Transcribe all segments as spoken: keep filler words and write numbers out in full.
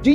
Do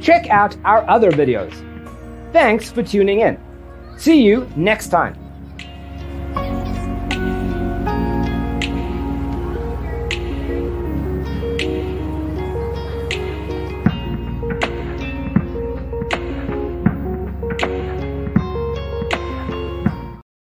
Check out our other videos. Thanks for tuning in. See you next time.